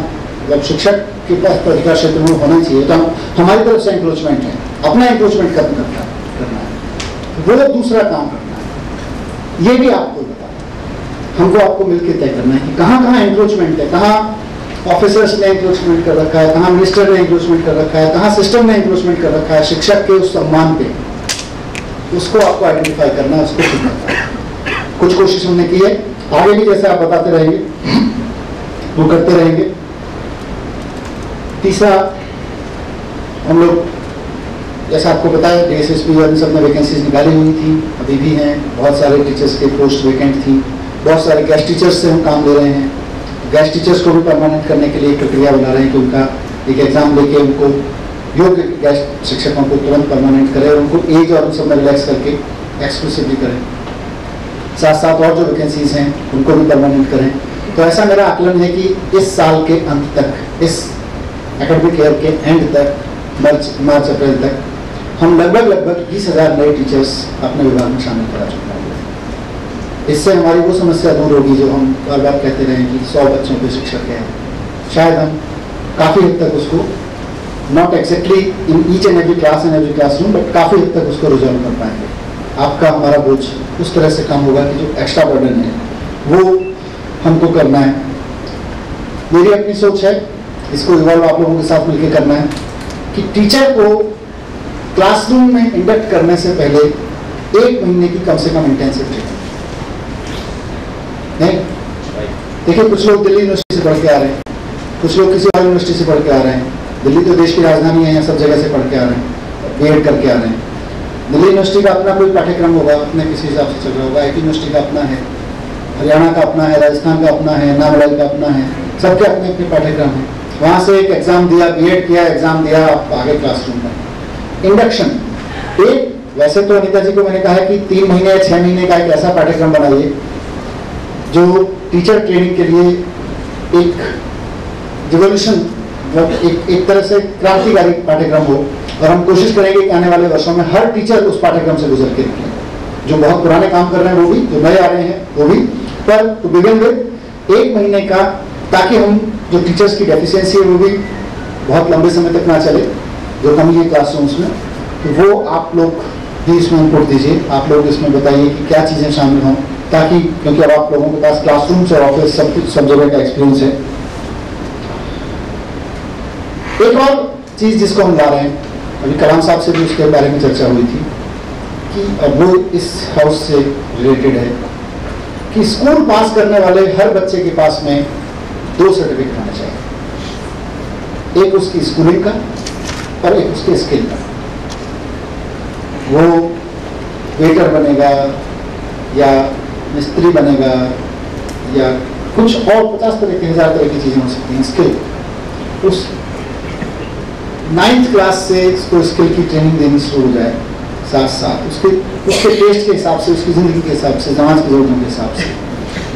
जब शिक्षक के पास प्रतिकार क्षेत्र में होना चाहिए। तो हमारी तरफ से इंक्रोचमेंट है, अपना इंक्रोचमेंट खत्म करना है, वो दूसरा काम करना है। ये भी आपको पता, हमको आपको मिलकर तय करना है कि कहाँ कहाँ इंक्रोचमेंट है, कहाँ ऑफिसर्स ने इंक्रोचमेंट कर रखा है, कहाँ मिनिस्टर ने इंक्रोचमेंट कर रखा है, कहाँ सिस्टम ने इंक्रोचमेंट कर रखा है शिक्षक के उस सम्मान पे। उसको आपको आइडेंटिफाई करना है, उसको सुनना है। कुछ कोशिश हमने की है, आगे भी जैसे आप बताते रहेंगे वो करते रहेंगे। तीसरा, हम लोग जैसा आपको पता है DSSP वाले सब में वैकेंसीज निकाली हुई थी, अभी भी हैं, बहुत सारे टीचर्स के पोस्ट वैकेंट थी। बहुत सारे गेस्ट टीचर्स से हम काम ले रहे हैं, गेस्ट टीचर्स को भी परमानेंट करने के लिए एक प्रक्रिया बना रहे हैं कि उनका एक एग्जाम लेके उनको योग्य गेस्ट शिक्षकों को तुरंत परमानेंट करें और उनको एज और उन सब में रिलैक्स करके एक्सक्लूसिवली करें। साथ साथ और जो वैकेंसीज हैं उनको भी परमानेंट करें। तो ऐसा मेरा आकलन है कि इस साल के अंत तक, इस एकेडमिक ईयर के एंड तक, मार्च अप्रैल तक हम लगभग 20,000 नए टीचर्स अपने विभाग में शामिल करा चुके हैं। इससे हमारी वो समस्या दूर होगी जो हम बार बार कहते रहे कि 100 बच्चों के शिक्षक हैं। शायद हम काफ़ी हद तक उसको, not exactly in each and every class and every classroom, but काफ़ी हद तक उसको रिजॉल्व कर पाएंगे। आपका हमारा बोझ उस तरह से कम होगा कि जो एक्स्ट्रा बर्डन है वो हमको करना है। मेरी अपनी सोच है, इसको इन्वॉल्व आप लोगों के साथ मिलकर करना है कि टीचर को क्लासरूम में इंडक्ट करने से पहले 1 महीने की कम से कम इंटेंसिव ट्रेनिंग। नहीं देखिए, कुछ लोग दिल्ली यूनिवर्सिटी से पढ़ के आ रहे हैं, कुछ लोग किसी और यूनिवर्सिटी से पढ़ के आ रहे हैं। दिल्ली तो देश की राजधानी है, यहाँ सब जगह से पढ़ के आ रहे हैं, BEd करके आ रहे हैं। दिल्ली यूनिवर्सिटी का अपना कोई पाठ्यक्रम होगा, अपने किसी हिसाब से चल रहा होगा। IT यूनिवर्सिटी का अपना है, हरियाणा का अपना है, राजस्थान का अपना है, नागौर का अपना है, सबके अपने अपने पाठ्यक्रम हैं। वहाँ से एक एग्जाम दिया, BEd किया, एग्जाम दिया, आप आगे क्लासरूम में। इंडक्शन एक, वैसे तो अनिता जी को मैंने कहा है कि 3 महीने या 6 महीने का एक ऐसा पाठ्यक्रम बनाइए जो टीचर ट्रेनिंग के लिए एक रिवोल्यूशन, एक तरह से क्रांतिकारी पाठ्यक्रम हो। और हम कोशिश करेंगे कि आने वाले वर्षों में हर टीचर उस पाठ्यक्रम से गुजर के निकले, जो बहुत पुराने काम कर रहे हैं वो भी, जो नए आ रहे हैं वो भी। पर टू बिगिन विद 1 महीने का, ताकि हम जो टीचर्स की डेफिशिएंसी है वो भी बहुत लंबे समय तक ना चले, जो कमी है क्लासरूम्स में, तो वो आप लोग ये इसमें इनपुट दीजिए, आप लोग इसमें बताइए कि क्या चीज़ें शामिल हों, ताकि क्योंकि अब आप लोगों के पास क्लासरूम से ऑफिस सब कुछ सब जगह का एक्सपीरियंस है। एक और चीज़ जिसको हम ला रहे हैं, अभी कलाम साहब से भी उसके बारे में चर्चा हुई थी कि अब वो इस हाउस से रिलेटेड है कि स्कूल पास करने वाले हर बच्चे के पास में 2 सर्टिफिकेट होना चाहिए, एक उसकी स्कूलिंग का और एक उसके स्किल का। वो वेटर बनेगा या मिस्त्री बनेगा या कुछ और 50-1,000 तरह की चीज़ें हो सकती हैं। स्किल, उस 9th क्लास से उसको स्किल की ट्रेनिंग देनी शुरू हो जाए, साथ साथ उसके टेस्ट के हिसाब से, उसकी ज़िंदगी के हिसाब से, समाज की ज़रूरतों के हिसाब से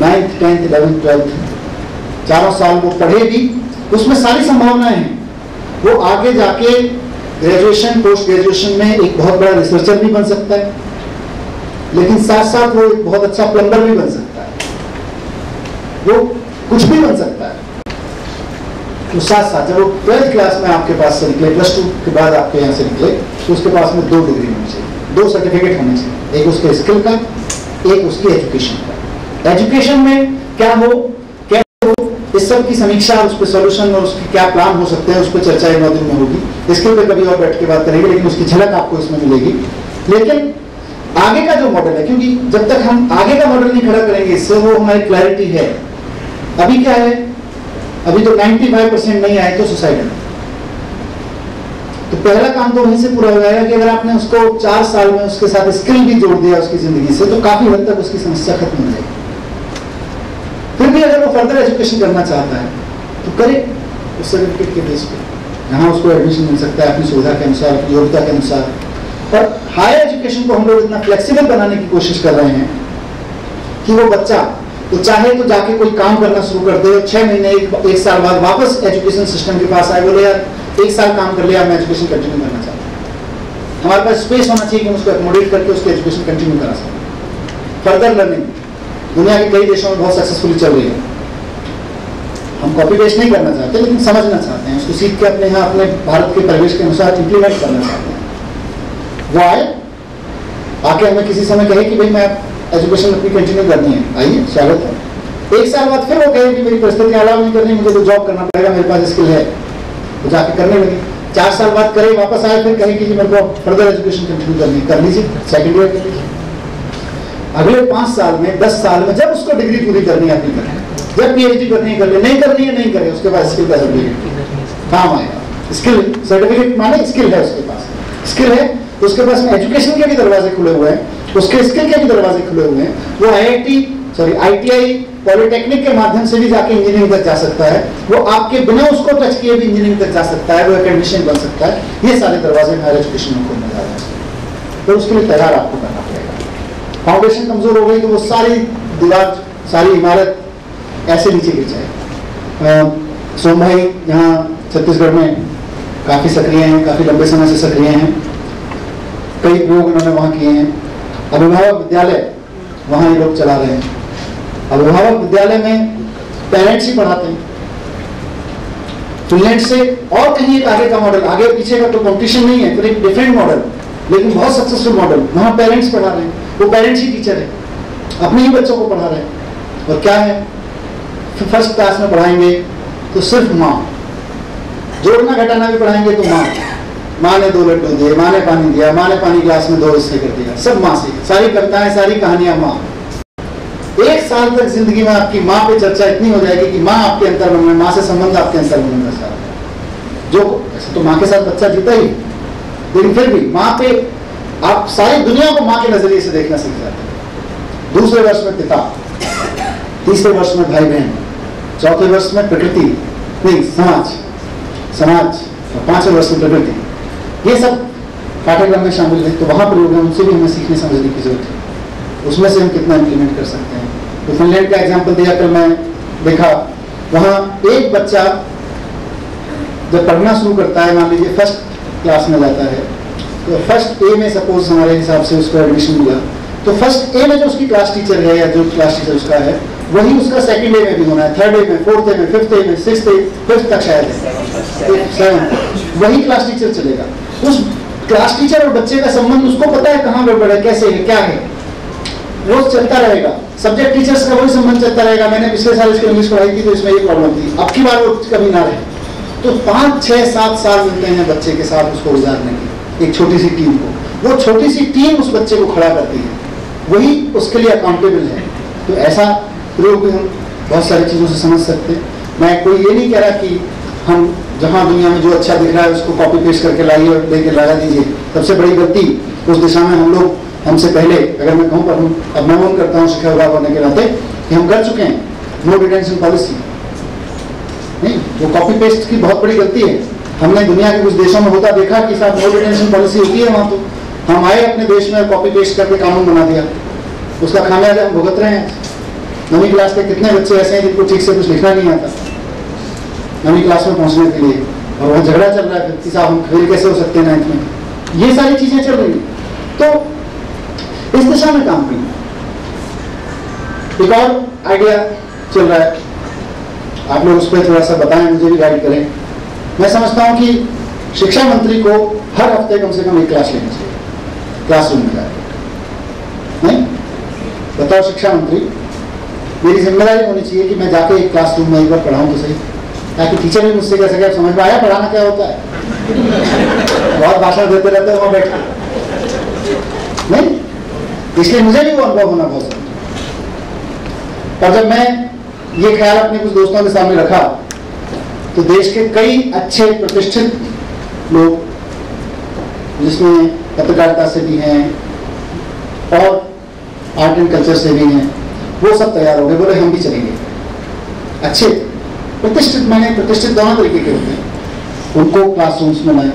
9th 10th 11th 12th चारों साल वो पढ़े भी, उसमें सारी संभावनाएं हैं। वो आगे जाके ग्रेजुएशन पोस्ट ग्रेजुएशन में एक बहुत बड़ा रिसर्चर भी बन सकता है, लेकिन साथ साथ वो एक बहुत अच्छा प्लम्बर भी बन सकता है, वो कुछ भी बन सकता है। तो साथ साथ जब वो 12th क्लास में आपके पास से निकले, प्लस 2 के बाद आपके यहाँ से निकले, तो उसके पास में 2 डिग्री होनी चाहिए, 2 सर्टिफिकेट होने चाहिए, एक उसके स्किल का, एक उसकी एजुकेशन का। एजुकेशन में क्या हो, इस सब की समीक्षा, उस पर सोल्यूशन और उसके क्या प्लान हो सकते हैं, उस पर चर्चा 9 दिन में होगी। इसके ऊपर कभी और बैठ के बात करेंगे, लेकिन उसकी झलक आपको इसमें मिलेगी। लेकिन आगे का जो मॉडल है, क्योंकि जब तक हम आगे का मॉडल नहीं खड़ा करेंगे, इससे वो हमारी क्लैरिटी है। अभी क्या है, अभी तो 95% नहीं आए तो सुसाइड है। तो पहला काम तो वहीं से पूरा हो जाएगा कि अगर आपने उसको 4 साल में उसके साथ स्किल भी जोड़ दिया उसकी जिंदगी से, तो काफी हद तक उसकी समस्या खत्म हो जाएगी। फिर भी अगर वो फर्दर एजुकेशन करना चाहता है तो करे, उस सर्टिफिकेट के बेस पे जहाँ उसको एडमिशन मिल सकता है अपनी सुविधा के अनुसार, अपनी योग्यता के अनुसार। पर हायर एजुकेशन को हम लोग इतना फ्लेक्सिबल बनाने की कोशिश कर रहे हैं कि वो बच्चा तो चाहे तो जाके कोई काम करना शुरू कर दे, 6 महीने एक साल बाद वापस एजुकेशन सिस्टम के पास आए, बोले यार 1 साल काम कर लिया, मैं एजुकेशन कंटिन्यू करना चाहता हूँ। हमारे पास स्पेस होना चाहिए कि हम उसको एकोमोडेट करके उसकी एजुकेशन कंटिन्यू करा सकें। फर्दर लर्निंग दुनिया के कई देशों में बहुत सक्सेसफुली चल रही है। हम कॉपी पेस्ट नहीं करना चाहते, लेकिन समझना चाहते हैं, उसको सीख के अपने यहाँ अपने भारत के परिवेश के अनुसार इम्प्लीमेंट करना चाहते हैं। वो आए, आके हमें किसी समय कहे कि भाई मैं एजुकेशन अपनी कंटिन्यू करनी है, आइए, स्वागत है। 1 साल बाद फिर वो कहे कि मेरी परिस्थितियाँ अलाव नहीं करनी, मुझे तो जॉब करना पड़ेगा, मेरे पास स्किल है, वो जाके करने लगे। 4 साल बाद करे, वापस आए, फिर कहे कि जी मेरे को फर्दर एजुकेशन कंटिन्यू करनी, कर लीजिए, 2nd ईयर कर लीजिए। अगले 5 साल में 10 साल में जब उसको डिग्री पूरी करनी है अपनी करें, जब PhD करनी है कर ले, नहीं करनी है नहीं करे, उसके पास स्किल का सर्टिफिकेट काम आएगा। स्किल सर्टिफिकेट माने स्किल है, उसके पास स्किल है, उसके पास एजुकेशन के भी दरवाजे खुले हुए हैं, उसके स्किल के भी दरवाजे खुले हुए हैं। वो IIT पॉलिटेक्निक के माध्यम से भी जाके इंजीनियरिंग तक जा सकता है, वो आपके बिना उसको टच किए भी इंजीनियरिंग तक जा सकता है, वो एकेडमिशियन बन सकता है। ये सारे दरवाजे हायर एजुकेशन में खोलने जा रहे हैं, तो उसके लिए तैयार आपको करना पड़ेगा। फाउंडेशन कमजोर हो गई तो वो सारी दीवार, सारी इमारत ऐसे नीचे गिर जाए। सोम भाई यहाँ छत्तीसगढ़ में काफ़ी सक्रिय हैं, काफ़ी लंबे समय से सक्रिय हैं, कई लोग उन्होंने वहाँ किए हैं। अभिभावक विद्यालय वहाँ ये लोग चला रहे हैं। अभिभावक विद्यालय में पेरेंट्स ही पढ़ाते हैं। फिनलैंड से और कहीं एक आगे का मॉडल, आगे पीछे का तो कॉम्पिटिशन नहीं है, फिर एक डिफरेंट मॉडल, लेकिन बहुत सक्सेसफुल मॉडल, वहाँ पेरेंट्स पढ़ा रहे हैं, वो पेरेंट्स ही टीचर है, अपने ही बच्चों को पढ़ा रहे हैं। और क्या है, फर्स्ट क्लास में पढ़ाएंगे तो सिर्फ माँ, जोड़ना घटाना भी पढ़ाएंगे तो माँ, माँ ने 2 लड्डू दिए, माँ ने पानी दिया, माँ ने पानी गिलास में 2 हिस्से कर दिया, सब माँ से, सारी कविताएं, सारी कहानियाँ माँ। 1 साल तक जिंदगी में आपकी माँ पे चर्चा इतनी हो जाएगी कि माँ आपके अंतर्मन में, माँ से संबंध आपके अंतर्मन में सारा, जो तो माँ के साथ बच्चा जीता ही, लेकिन फिर भी माँ पे आप सारी दुनिया को माँ के नजरिए से देखना सीख जाते हैं। 2रे वर्ष में पिता, 3रे वर्ष में भाई बहन, 4थे वर्ष में प्रकृति नहीं समाज और 5वें वर्ष में प्रकृति, ये सब पाठ्यक्रम में शामिल है। तो वहाँ प्रोग्राम उनसे भी हमें सीखने समझने की जरूरत है, उसमें से हम कितना इम्प्लीमेंट कर सकते हैं। तो फिनलैंड का एग्जाम्पल दिया कर मैं देखा, वहाँ एक बच्चा जब पढ़ना शुरू करता है, मान लीजिए फर्स्ट क्लास में जाता है, तो फर्स्ट A में सपोज हमारे हिसाब से उसको एडमिशन मिला, तो फर्स्ट A में जो उसकी क्लास टीचर है या जो क्लास टीचर उसका है, वही उसका 2nd A में भी होना है, 3rd A में, 4th A में, 5th A में, 6th A, 5th तक शायद है, 7th, वही क्लास टीचर चलेगा। उस क्लास टीचर और बच्चे का संबंध उसको पता है कहाँ पे पढ़े, कैसे है, क्या है, रोज चलता रहेगा। सब्जेक्ट टीचर्स का वही संबंध चलता रहेगा। मैंने पिछले साल इसको इंग्लिश पढ़ाई थी तो इसमें ये प्रॉब्लम थी, अब की बार वो कभी ना रहे। तो 5, 6, 7 साल मिलते हैं बच्चे के साथ उसको गुजारने की, एक छोटी सी टीम को। वो छोटी सी टीम उस बच्चे को खड़ा करती है, वही उसके लिए अकाउंटेबल है। तो ऐसा प्रयोग भी हम बहुत सारी चीज़ों से समझ सकते हैं। मैं कोई ये नहीं कह रहा कि हम जहाँ दुनिया में जो अच्छा दिख रहा है उसको कॉपी पेस्ट करके लाइए और दे के लगा दीजिए। सबसे बड़ी गलती उस दिशा में हम लोग, हमसे पहले, अगर मैं कहूँ पर अब मैं मन करता हूँ शिक्षा विभाग होने के नाते कि हम कर चुके हैं नो डिटेंशन पॉलिसी। नहीं, वो कॉपी पेस्ट की बहुत बड़ी गलती है। हमने दुनिया के कुछ देशों में होता देखा कि साहब नो डिटेंशन पॉलिसी होती है, वहाँ तो हम आए अपने देश में कॉपी पेस्ट करके कानून बना दिया, उसका खामियाजा हम भुगत रहे हैं। 9वीं क्लास के कितने बच्चे ऐसे हैं जिनको ठीक से कुछ लिखना नहीं आता 9वीं क्लास में पहुंचने के लिए, और वहाँ झगड़ा चल रहा है कि साहब हम फेल कैसे हो सकते हैं 9th में। ये सारी चीज़ें चल रही हैं। तो इस दिशा में काम करें। एक और आइडिया चल रहा है, आप लोग उस पर थोड़ा सा बताएं, मुझे भी गाइड करें। मैं समझता हूँ कि शिक्षा मंत्री को हर हफ्ते कम से कम एक क्लास लेनी चाहिए क्लासरूम में जाकर। नहीं, बताओ शिक्षा मंत्री, मेरी जिम्मेदारी होनी चाहिए कि मैं जाके एक क्लासरूम में एक बार पढ़ाऊँ तो सही, ताकि टीचर भी मुझसे कह सके समझ में आया पढ़ाना क्या होता है। बहुत भाषण देते रहते हो वहाँ बैठ नहीं, इसलिए मुझे भी वो अनुभव होना बहुत जरूरी। और जब मैं ये ख्याल अपने कुछ दोस्तों के सामने रखा तो देश के कई अच्छे प्रतिष्ठित लोग, जिसमें पत्रकारिता से भी हैं और आर्ट एंड कल्चर से भी हैं, वो सब तैयार हो गए, बोले हम भी चलेंगे। अच्छे प्रतिष्ठित, मैंने प्रतिष्ठित दोनों तरीके के होते हैं, उनको क्लासरूम्स में लाए।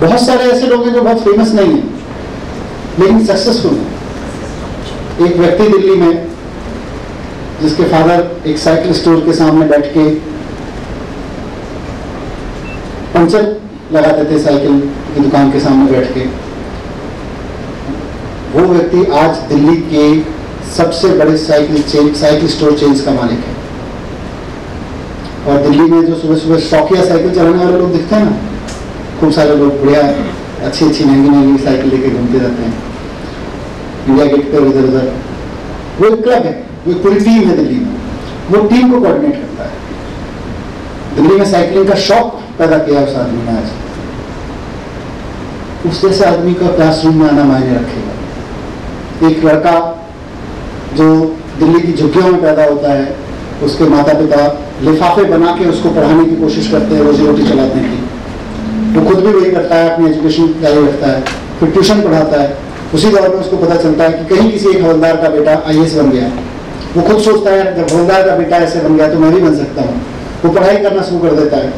बहुत सारे ऐसे लोग हैं जो बहुत फेमस नहीं हैं लेकिन सक्सेसफुल हैं। एक व्यक्ति दिल्ली में जिसके फादर एक साइकिल स्टोर के सामने बैठ के पंचर लगाते थे साइकिल की दुकान के सामने बैठ के, वो व्यक्ति आज दिल्ली के सबसे बड़े साइकिल स्टोर चेन्स का मालिक है। और दिल्ली में जो सुबह सुबह शौकिया साइकिल चलाने वाले लोग दिखते हैं ना, खूब सारे लोग बढ़िया अच्छी अच्छी महंगी महंगी साइकिल लेके घूमते रहते हैं इंडिया गेट पर इधर उधर। वो एक क्लब है, वो एक पूरी टीम है दिल्ली में, वो टीम को कोऑर्डिनेट करता है। दिल्ली में साइकिलिंग का शौक पैदा किया उस आदमी ने आज। उस जैसे आदमी का क्लासरूम में आना मायने रखेगा। एक लड़का जो दिल्ली की झुग्गियों में पैदा होता है, उसके माता पिता लिफाफे बना के उसको पढ़ाने की कोशिश करते हैं रोजी रोटी चलाने की। वो खुद भी वही करता है, अपनी एजुकेशन जारी रखता है, फिर ट्यूशन पढ़ाता है। उसी दौर में उसको पता चलता है कि कहीं किसी एक हवलदार का बेटा IAS बन गया। वो खुद सोचता है जब हवलदार का बेटा ऐसे बन गया तो मैं भी बन सकता हूँ। वो पढ़ाई करना शुरू कर देता है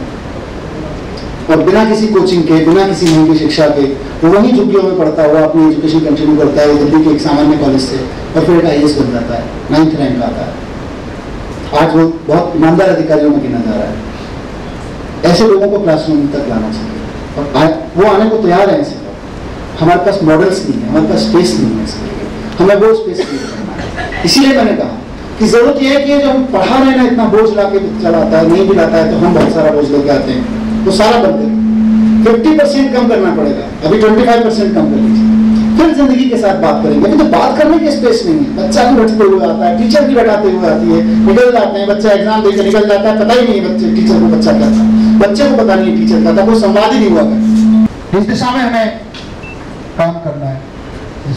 और बिना किसी कोचिंग के, बिना किसी महंगी शिक्षा के, वो वहीं झुग्गियों में पढ़ता हुआ अपनी एजुकेशन कंटिन्यू करता है दिल्ली के एक सामान्य कॉलेज से, और फिर एक IAS बन जाता है, 9th रैंक आता है। आज वो बहुत ईमानदार अधिकारियों में गिना जा रहा है। ऐसे लोगों को क्लासरूम तक लाना चाहिए और आज वो आने को तैयार है। ऐसे लोग हमारे पास मॉडल्स नहीं है, हमारे पास स्पेस नहीं है इसके लिए, हमें वो स्पेस क्रिएट करना है। इसीलिए मैंने कहा कि जरूरत यह है कि जो हम पढ़ा रहे ना, इतना बोझ ला के चलाता है, नहीं भी लाता है तो हम बहुत सारा बोझ लेके आते हैं, तो सारा बंद करें। 50% कम करना पड़ेगा, अभी 25% कम कर लीजिए, फिर जिंदगी के साथ बात करेंगे। अभी तो बात करने के स्पेस नहीं है। बच्चा भी बैठते हुए आता है, टीचर भी बैठाते हुए आती है, निकल जाते हैं। बच्चा एग्जाम देकर निकल जाता है, पता ही नहीं बच्चे टीचर को बच्चा क्या था, बच्चे को पता नहीं टीचर क्या था, कोई संवाद ही नहीं हुआ। इस दिशा में हमें काम करना है,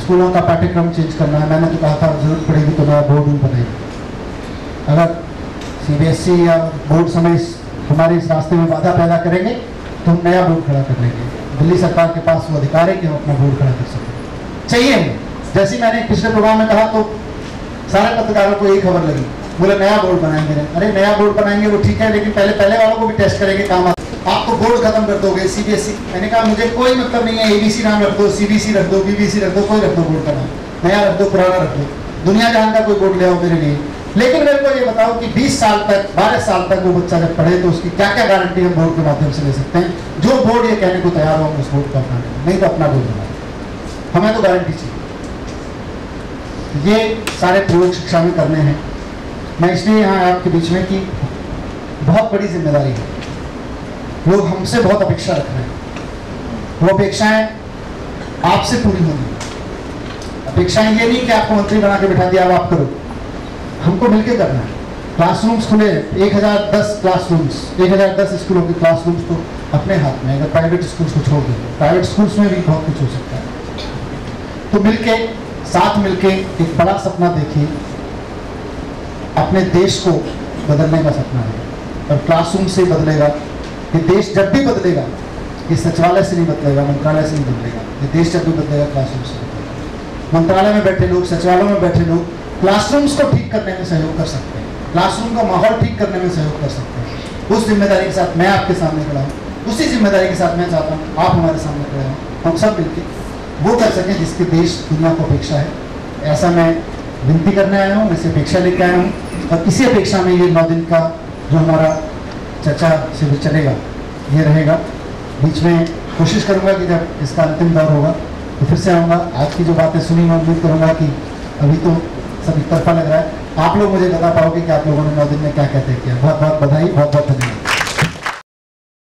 स्कूलों का पाठ्यक्रम चेंज करना है। मैंने तो कहा था जरूरत पड़ेगी तो मैं बोर्ड भी बनाएंगे। अगर CBSE या बोर्ड समय हमारे इस रास्ते में बाधा पैदा करेंगे तो हम नया बोर्ड खड़ा कर लेंगे। दिल्ली सरकार के पास वो अधिकार है कि हम अपना बोर्ड खड़ा कर सकें। चाहिए, जैसे मैंने पिछले प्रोग्राम में कहा तो सारे पत्रकारों को यही खबर लगी, बोले नया बोर्ड बनाएंगे। अरे नया बोर्ड बनाएंगे वो ठीक है, लेकिन पहले वालों को भी टेस्ट करेंगे, काम आप तो बोर्ड खत्म कर दोगे। CBSE, मैंने कहा मुझे कोई मतलब नहीं है, ABC नाम रख दो, CBC रख दो, BBC रख दो, कोई रख दो बोर्ड का नाम, नया रख दो, पुराना रख दो, दुनिया जहां का कोई बोर्ड ले आओ मेरे लिए। लेकिन मेरे को ये बताओ कि 20 साल तक, 12 साल तक वो बच्चा जब पढ़े तो उसकी क्या क्या गारंटी हम बोर्ड के माध्यम से ले सकते हैं। जो बोर्ड ये कहने को तैयार हो हम उस बोर्ड को अपनाने, नहीं तो अपना बोर्ड बनाए, हमें तो गारंटी चाहिए। ये सारे प्रयोग शिक्षा में करने हैं। मैं इसलिए यहाँ आपके बीच में कि बहुत बड़ी जिम्मेदारी है, लोग हमसे बहुत अपेक्षा रख रहे हैं। वो अपेक्षाएं आपसे पूरी होंगी। अपेक्षाएं ये नहीं कि आपको मंत्री बना के बिठा दिया अब आप करो, हमको मिलकर करना है। क्लासरूम्स खुले 1010 क्लासरूम्स, 1010 स्कूलों के क्लासरूम्स तो अपने हाथ में, अगर प्राइवेट स्कूल्स को छोड़ दें, प्राइवेट स्कूल्स में भी बहुत कुछ हो सकता है। तो मिलके, साथ मिलके एक बड़ा सपना देखिए, अपने देश को बदलने का सपना है और क्लासरूम से बदलेगा। ये देश जब भी बदलेगा, ये सचिवालय से नहीं बदलेगा, मंत्रालय से नहीं बदलेगा। ये देश जब भी बदलेगा, क्लासरूम से बदलेगा। मंत्रालय में बैठे लोग, सचिवालयों में बैठे लोग क्लासरूम्स को ठीक करने में सहयोग कर सकते हैं, क्लासरूम का माहौल ठीक करने में सहयोग कर सकते हैं। उस जिम्मेदारी के साथ मैं आपके सामने खड़ा हूँ, उसी जिम्मेदारी के साथ मैं चाहता हूँ आप हमारे सामने खड़े हों। हम सब मिलकर वो कर सकें जिसके देश दुनिया को अपेक्षा है, ऐसा मैं विनती करने आया हूँ। मैं इसे अपेक्षा लेकर आया हूँ और इसी अपेक्षा में ये 9 दिन का जो हमारा चर्चा शिविर चलेगा ये रहेगा। बीच में कोशिश करूँगा कि जब इसका अंतिम दौर होगा तो फिर से आऊँगा। आज की जो बातें सुनी मैं उम्मीद करूँगा कि अभी तो सब एक तरफा लग रहा है, आप लोग मुझे बता पाओगे कि आप लोगों ने 9 दिन में क्या क्या तय किया। बहुत बहुत बधाई, बहुत बहुत धन्यवाद।